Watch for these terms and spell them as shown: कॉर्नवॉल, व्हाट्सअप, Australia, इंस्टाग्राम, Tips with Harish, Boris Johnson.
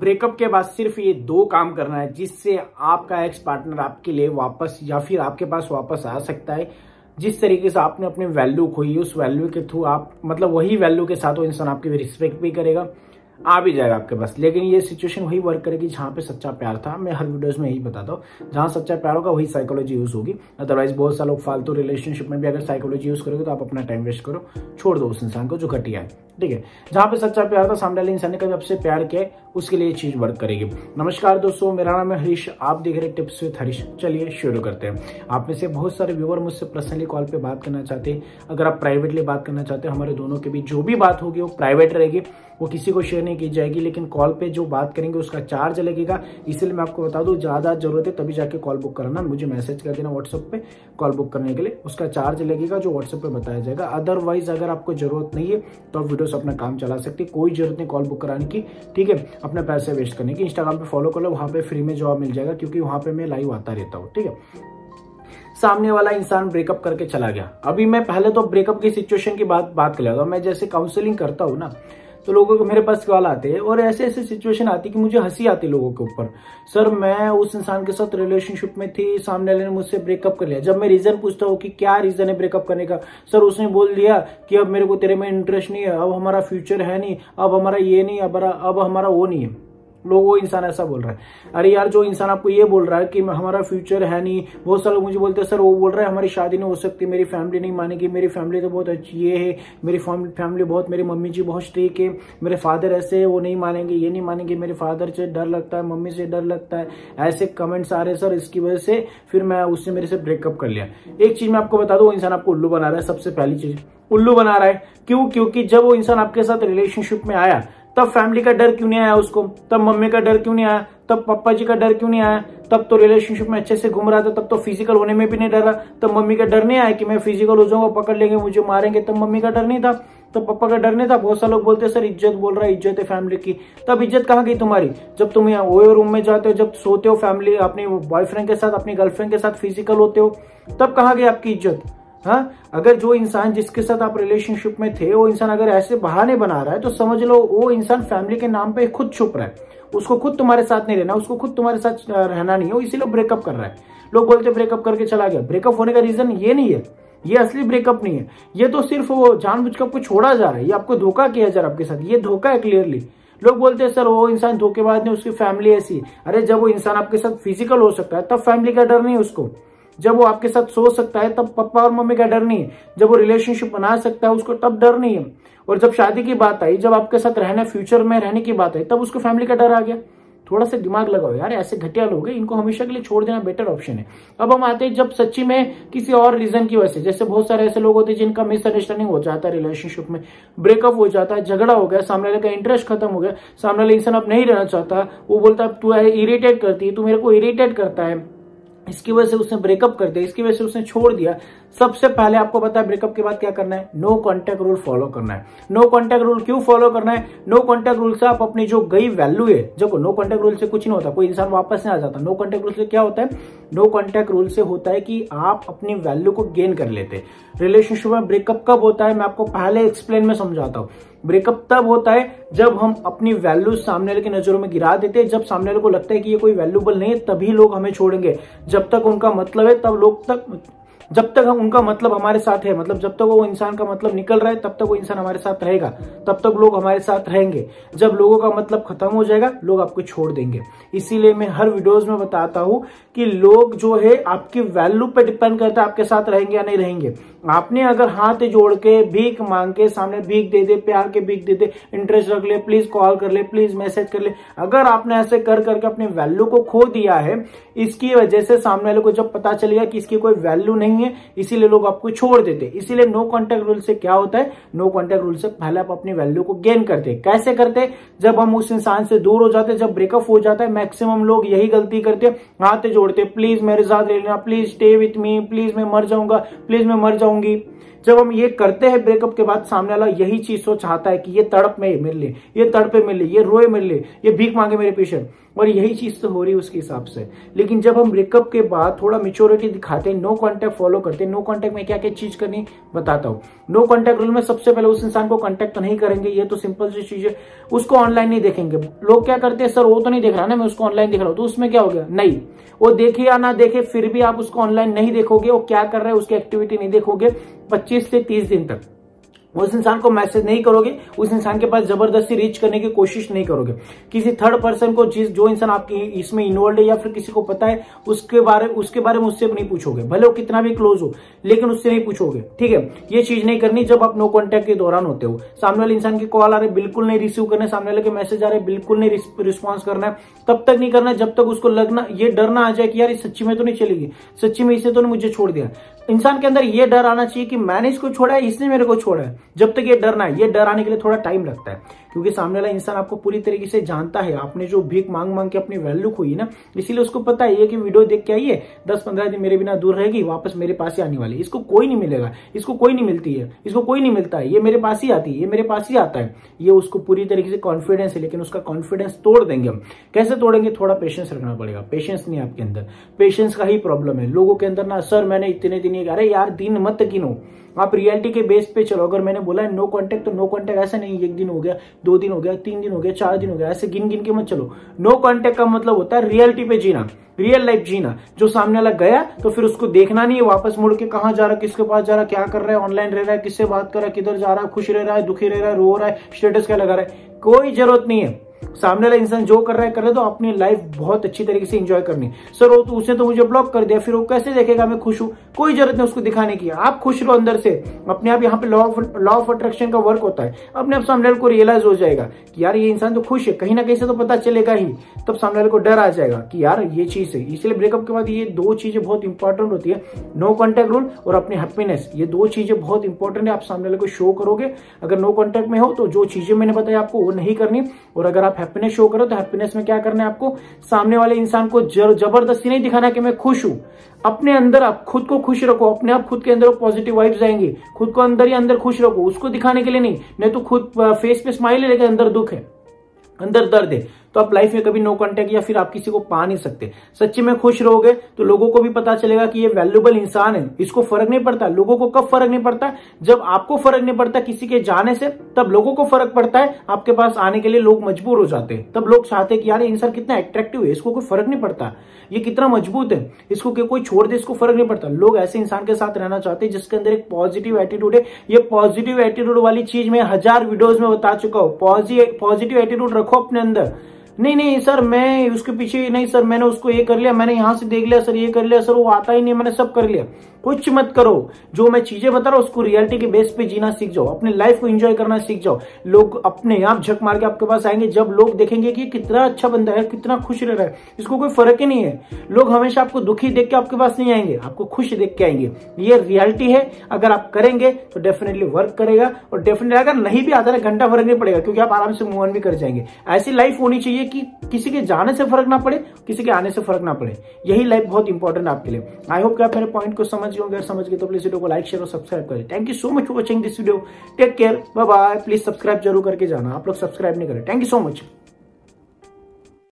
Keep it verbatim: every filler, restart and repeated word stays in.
Breakup के बाद सिर्फ ये दो काम करना है जिससे आपका एक्स पार्टनर आपके लिए वापस या फिर आपके पास वापस आ सकता है। जिस तरीके से आपने अपने वैल्यू खोई, उस वैल्यू के थ्रू आप मतलब वही वैल्यू के साथ वो इंसान आपकी रिस्पेक्ट भी करेगा, आ भी जाएगा आपके पास। लेकिन ये सिचुएशन वही वर्क करेगी जहाँ पे सच्चा प्यार था। मैं हर वीडियोस में यही बताता हूँ, जहाँ सच्चा प्यार होगा वही साइकोलॉजी यूज़ होगी। अदरवाइज बहुत सारे लोग फालतू रिलेशनशिप में भी अगर साइकोलॉजी यूज़ करोगे तो आप अपना टाइम वेस्ट करो, छोड़ दो उस इंसान को जो घटिया है। ठीक है, जहाँ पे सच्चा प्यार था, सामने वाले इंसान ने कभी आपसे प्यार किया, उसके लिए चीज़ वर्क करेगी। नमस्कार दोस्तों, मेरा नाम है हरीश, आप देख रहे हैं टिप्स विद हरीश। चलिए शुरू करते हैं। आप में से बहुत सारे व्यूवर मुझसे पर्सनली कॉल पे बात करना चाहते हैं। अगर आप प्राइवेटली बात करना चाहते हैं, हमारे दोनों के बीच जो भी बात होगी वो प्राइवेट रहेगी, वो किसी को शेयर नहीं की जाएगी। लेकिन कॉल पे जो बात करेंगे उसका चार्ज लगेगा, इसलिए मैं आपको बता दूं, ज़्यादा जरूरत है तभी जाके कॉल बुक करना। मुझे मैसेज कर देना व्हाट्सअप पे, कॉल बुक करने के लिए उसका चार्ज लगेगा जो व्हाट्सअप पे बताया जाएगा। अदरवाइज अगर आपको जरूरत नहीं है तो आप वीडियो से अपना काम चला सकते, कोई जरूरत नहीं कॉल बुक कराने की। ठीक है, अपने पैसे वेस्ट करने की। इंस्टाग्राम पे फॉलो कर लो, वहाँ पे फ्री में जॉब मिल जाएगा, क्योंकि वहाँ पे मैं लाइव आता रहता हूँ। ठीक है, सामने वाला इंसान ब्रेकअप करके चला गया। अभी मैं पहले तो ब्रेकअप की सिचुएशन की बात बात कर लेगा। मैं जैसे काउंसलिंग करता हूँ ना, तो लोगों को मेरे पास कॉल आते हैं और ऐसे ऐसे सिचुएशन आती है कि मुझे हंसी आती है लोगों के ऊपर। सर, मैं उस इंसान के साथ रिलेशनशिप में थी, सामने वाले ने मुझसे ब्रेकअप कर लिया। जब मैं रीजन पूछता हूँ कि क्या रीजन है ब्रेकअप करने का, सर उसने बोल दिया कि अब मेरे को तेरे में इंटरेस्ट नहीं है, अब हमारा फ्यूचर है नहीं, अब हमारा ये नहीं, अब अब हमारा वो नहीं है। लोग वो इंसान ऐसा बोल रहा है। अरे यार, जो इंसान आपको ये बोल रहा है कि हमारा फ्यूचर है नहीं, बहुत सारे लोग मुझे बोलते हैं सर वो बोल रहा है हमारी शादी नहीं हो सकती, मेरी फैमिली नहीं मानेगी, मेरी फैमिली तो बहुत अच्छी है, मेरी फैमिली बहुत, मेरी मम्मी जी बहुत स्ट्रिक्ट है, मेरे फादर ऐसे है, वो नहीं मानेंगे, ये नहीं मानेंगे, मेरे फादर से डर लगता है, मम्मी से डर लगता है। ऐसे कमेंट्स आ रहे सर, इसकी वजह से फिर मैं उससे मेरे से ब्रेकअप कर लिया। एक चीज मैं आपको बता दूं, वो इंसान आपको उल्लू बना रहा है। सबसे पहली चीज उल्लू बना रहा है, क्यों? क्योंकि जब वो इंसान आपके साथ रिलेशनशिप में आया तब फैमिली का डर क्यों नहीं आया उसको, तब मम्मी का डर क्यों नहीं आया, तब पापा जी का डर क्यों नहीं आया, तब तो रिलेशनशिप में अच्छे से घूम रहा था, तब तो फिजिकल होने में भी नहीं डर रहा, तब मम्मी का डर नहीं आया कि मैं फिजिकल हो जाऊंगा, पकड़ लेंगे, मुझे मारेंगे, तब मम्मी का डर नहीं था, तब पापा का डर नहीं था। बहुत सारे लोग बोलते हैं सर इज्जत बोल रहा है, इज्जत है फैमिली की। तब इज्जत कहाँ गई तुम्हारी? जब तुम यहाँ वो रूम में जाते हो, जब सोते हो फैमिली अपने बॉयफ्रेंड के साथ, अपनी गर्लफ्रेंड के साथ फिजिकल होते हो, तब कहाँ गई आपकी इज्जत? हाँ, अगर जो इंसान जिसके साथ आप रिलेशनशिप में थे वो इंसान अगर ऐसे बहाने बना रहा है तो समझ लो वो इंसान फैमिली के नाम पे खुद छुप रहा है। उसको खुद तुम्हारे साथ नहीं रहना, उसको खुद तुम्हारे साथ रहना नहीं है, इसीलिए ब्रेकअप कर रहा है। लोग बोलते ब्रेकअप करके चला गया। ब्रेकअप होने का रीजन ये नहीं है, ये असली ब्रेकअप नहीं है, ये तो सिर्फ वो जानबूझकर आपको छोड़ा जा रहा है, ये आपको धोखा किया जा रहा है, आपके साथ ये धोखा है। क्लियरली लोग बोलते हैं सर वो इंसान धोखेबाज नहीं, उसकी फैमिली ऐसी है। अरे, जब वो इंसान आपके साथ फिजिकल हो सकता है तब फैमिली का डर नहीं है उसको, जब वो आपके साथ सो सकता है तब पापा और मम्मी का डर नहीं है, जब वो रिलेशनशिप बना सकता है उसको तब डर नहीं है, और जब शादी की बात आई, जब आपके साथ रहने फ्यूचर में रहने की बात आई, तब उसको फैमिली का डर आ गया। थोड़ा सा दिमाग लगाओ यार, ऐसे घटिया लोग हैं, इनको हमेशा के लिए छोड़ देना बेटर ऑप्शन है। अब हम आते हैं जब सच्ची में किसी और रीजन की वजह से, जैसे बहुत सारे ऐसे लोग होते हैं जिनका मिसअंडरस्टैंडिंग हो जाता है रिलेशनशिप में, ब्रेकअप हो जाता है, झगड़ा हो गया, सामने वाले का इंटरेस्ट खत्म हो गया, सामने वाले इंसान अब नहीं रहना चाहता, वो बोलता है तू इरिटेट करती है, तू मेरे को इरिटेट करता है, इसकी वजह से उसने ब्रेकअप कर दिया, इसकी वजह से उसने छोड़ दिया। सबसे पहले आपको पता है ब्रेकअप के बाद क्या करना है, नो कॉन्टैक्ट रूल फॉलो करना है। नो कॉन्टैक्ट रूल क्यों फॉलो करना है? नो कॉन्टैक्ट रूल से आप अपनी जो गई वैल्यू है, देखो नो कॉन्टैक्ट रूल से कुछ नहीं होता, कोई इंसान वापस नहीं आ जाता। नो कॉन्टैक्ट रूल से क्या होता है? नो कॉन्टैक्ट रूल से होता है कि आप अपनी वैल्यू को गेन कर लेते हैं। रिलेशनशिप में ब्रेकअप कब होता है, मैं आपको पहले एक्सप्लेन में समझाता हूँ। ब्रेकअप तब होता है जब हम अपनी वैल्यू सामने वाले की नजरों में गिरा देते हैं, जब सामने वाले को लगता है कि ये कोई वैल्यूबल नहीं है, तभी लोग हमें छोड़ेंगे। जब तक उनका मतलब है तब लोग तक जब तक हम उनका मतलब हमारे साथ है, मतलब जब तक वो इंसान का मतलब निकल रहा है तब तक वो इंसान हमारे साथ रहेगा, तब तक लोग हमारे साथ रहेंगे। जब लोगों का मतलब खत्म हो जाएगा लोग आपको छोड़ देंगे। इसीलिए मैं हर वीडियोस में बताता हूँ कि लोग जो है आपकी वैल्यू पे डिपेंड करता है आपके साथ रहेंगे या नहीं रहेंगे। आपने अगर हाथ जोड़ के भीख मांग के सामने भीख दे दे, प्यार के भीख दे दे, इंटरेस्ट रख ले, प्लीज कॉल कर ले, प्लीज मैसेज कर ले, अगर आपने ऐसे कर करके अपने वैल्यू को खो दिया है, इसकी वजह से सामने वाले को जब पता चलेगा कि इसकी कोई वैल्यू नहीं, इसीलिए लोग आपको छोड़ देते। इसीलिए नो कॉन्टैक्ट रूल से क्या होता है, नो कॉन्टैक्ट रूल से पहले आप अपनी वैल्यू को गेन करते। कैसे करते? जब हम उस इंसान से दूर हो जाते, जब ब्रेकअप हो जाता है, मैक्सिमम लोग यही गलती करते, हाथ जोड़ते, प्लीज मेरे साथ रहना, please stay with me, please मैं मर जाऊंगा, प्लीज मैं मर जाऊंगा, होंगी। जब हम ये करते हैं ब्रेकअप के बाद, सामने वाला यही चीज सो चाहता है कि ये तड़प में मिल ले, ये तड़पे मिल ले, ये रोए मिल ले, ये भीख मांगे मेरे पीछे, और यही चीज तो हो रही है उसके हिसाब से। लेकिन जब हम ब्रेकअप के बाद थोड़ा मेच्योरिटी दिखाते, नो कॉन्टैक्ट फॉलो करते, नो कॉन्टैक्ट में क्या क्या चीज करनी बताता हूँ। नो कॉन्टैक्ट रूल में सबसे पहले उस इंसान को कॉन्टैक्ट तो नहीं करेंगे, ये तो सिंपल सी चीज है। उसको ऑनलाइन नहीं देखेंगे। लोग क्या करते हैं, सर वो तो नहीं देख रहा ना, मैं उसको ऑनलाइन देख रहा हूँ, तो उसमें क्या हो गया? नहीं, वो देखे या ना देखे फिर भी आप उसको ऑनलाइन नहीं देखोगे, वो क्या कर रहा है उसकी एक्टिविटी नहीं देखोगे पच्चीस से तीस दिन तक। उस इंसान को मैसेज नहीं करोगे, उस इंसान के पास जबरदस्ती रीच करने की कोशिश नहीं करोगे। किसी थर्ड पर्सन को, जिस जो इंसान आपकी इसमें इन्वॉल्व है या फिर किसी को पता है, उसके बारे उसके बारे में उससे नहीं पूछोगे, भले वो कितना भी क्लोज हो, लेकिन उससे नहीं पूछोगे। ठीक है, ये चीज नहीं करनी। जब आप नो कॉन्टैक्ट के दौरान होते हो, सामने वाले इंसान की कॉल आ रही बिल्कुल नहीं रिसीव करना, सामने वाले के मैसेज आ रहे बिल्कुल नहीं रिस्पॉन्स करना है, तब तक नहीं करना जब तक उसको लगना, ये डर ना आ जाए कि यार सच्ची में तो नहीं चलेगी, सच्ची में इसने तो मुझे छोड़ दिया। इंसान के अंदर ये डर आना चाहिए कि मैंने इसको छोड़ा है, इसने मेरे को छोड़ा है। जब तक ये डर ना है, ये डर आने के लिए थोड़ा टाइम लगता है, क्योंकि सामने वाला इंसान आपको पूरी तरीके से जानता है। आपने जो भीख मांग मांग के अपनी वैल्यू खोई ना, इसीलिए उसको पता है कि वीडियो देख के आइए, दस पंद्रह दिन मेरे बिना दूर रहेगी, वापस मेरे पास ही आने वाली। इसको कोई नहीं मिलेगा, इसको कोई नहीं मिलती है, इसको कोई नहीं मिलता है, ये मेरे पास ही आती है, ये मेरे पास ही आता है, ये उसको पूरी तरीके से कॉन्फिडेंस है। लेकिन उसका कॉन्फिडेंस तोड़ देंगे हम। कैसे तोड़ेंगे? थोड़ा पेशेंस रखना पड़ेगा। पेशेंस नहीं आपके अंदर, पेशेंस का ही प्रॉब्लम है लोगों के अंदर ना। सर मैंने इतने दिन, अरे यार दिन मत गिनो, आप रियलिटी के बेस पे चलो। अगर मैंने बोला है नो कॉन्टैक्ट तो नो कॉन्टैक्ट ऐसा नहीं एक दिन हो गया, दो दिन हो गया, तीन दिन हो गया, चार दिन हो गया, ऐसे गिन गिन के मत चलो। नो कॉन्टैक्ट का मतलब होता है रियलिटी पे जीना, रियल लाइफ जीना। जो सामने वाला गया तो फिर उसको देखना नहीं है वापस मुड़ के, कहां जा रहा है, किसके पास जा रहा है, क्या कर रहा है, ऑनलाइन रह रहा है, किससे बात कर रहा है, किधर जा रहा है, खुश रह रहा है, दुखी रह रहा है, रो रहा है, स्टेटस क्या लगा रहा है, कोई जरूरत नहीं है। सामने वाला इंसान जो कर रहा है कर रहा है, तो अपनी लाइफ बहुत अच्छी तरीके से एंजॉय करनी। सर वो तो उसे तो मुझे ब्लॉक कर दिया, फिर वो कैसे देखेगा मैं खुश हूं? कोई जरूरत नहीं उसको दिखाने की। आप खुश रहो अंदर से, अपने आप। यहाँ पे लॉ ऑफ अट्रैक्शन का वर्क होता है, अपने आप सामने वाले को रियलाइज हो जाएगा कि यार ये इंसान तो खुश है, कहीं ना कहीं से तो पता चलेगा ही, तब सामने वाले को डर आ जाएगा कि यार ये चीज है। इसलिए ब्रेकअप के बाद ये दो चीजें बहुत इंपॉर्टेंट होती है, नो कॉन्टैक्ट रूल और अपनी हैप्पीनेस। ये दो चीजें बहुत इंपॉर्टेंट है, आप सामने वाले को शो करोगे। अगर नो कॉन्टैक्ट में हो तो जो चीजें मैंने बताई आपको वो नहीं करनी, और अगर आप हैप्पीनेस शो करो तो हैप्पीनेस में क्या करना है आपको, सामने वाले इंसान को जबरदस्ती नहीं दिखाना कि मैं खुश हूं। अपने अंदर आप खुद को खुश रखो, अपने आप खुद के अंदर पॉजिटिव वाइब्स आएंगे, खुद को अंदर ही अंदर खुश रखो, उसको दिखाने के लिए नहीं। नहीं तो खुद फेस पे स्माइल है लेकिन अंदर दुख है, अंदर दर्द है, तो आप लाइफ में कभी नो कॉन्टैक्ट या फिर आप किसी को पा नहीं सकते। सच्चे में खुश रहोगे तो लोगों को भी पता चलेगा कि ये वैल्यूएबल इंसान है, इसको फर्क नहीं पड़ता। लोगों को कब फर्क नहीं पड़ता? जब आपको फर्क नहीं पड़ता किसी के जाने से, तब लोगों को फर्क पड़ता है। आपके पास आने के लिए लोग मजबूर हो जाते हैं, तब लोग चाहते हैं कि यार ये इंसान कितना अट्रैक्टिव है, इसको कोई फर्क नहीं पड़ता, ये कितना मजबूत है, इसको कोई छोड़ दे इसको फर्क नहीं पड़ता। लोग ऐसे इंसान के साथ रहना चाहते हैं जिसके अंदर एक पॉजिटिव एटीट्यूड है। ये पॉजिटिव एटीट्यूड वाली चीज मैं हजार वीडियोज में बता चुका हूँ। पॉजिटिव एटीट्यूड रखो अपने अंदर। नहीं नहीं सर मैं उसके पीछे, नहीं सर मैंने उसको ये कर लिया, मैंने यहां से देख लिया, सर ये कर लिया, सर वो आता ही नहीं, मैंने सब कर लिया, कुछ मत करो। जो मैं चीजें बता रहा हूं उसको रियलिटी के बेस पे जीना सीख जाओ, अपने लाइफ को एंजॉय करना सीख जाओ। लोग अपने आप झक मार के आपके पास आएंगे जब लोग देखेंगे कि कितना अच्छा बंदा है, कितना खुश रह रहा है, इसको कोई फर्क ही नहीं है। लोग हमेशा आपको दुखी देख के आपके पास नहीं आएंगे, आपको खुश देख के आएंगे। ये रियलिटी है। अगर आप करेंगे तो डेफिनेटली वर्क करेगा, और डेफिनेटली अगर नहीं भी आता है घंटा फर्क नहीं पड़ेगा, क्योंकि आप आराम से मूव ऑन भी कर जाएंगे। ऐसी लाइफ होनी चाहिए कि किसी के जाने से फर्क ना पड़े, किसी के आने से फर्क ना पड़े। यही लाइफ बहुत इंपॉर्टेंट है आपके लिए। आई होप कि आप मेरे पॉइंट को समझ गए होंगे। समझ गए तो प्लीज वीडियो को लाइक शेयर और सब्सक्राइब करें। Thank you so much for watching this video. Take care, bye bye. Please subscribe जरूर करके जाना, आप लोग सब्सक्राइब नहीं करें। Thank you so much.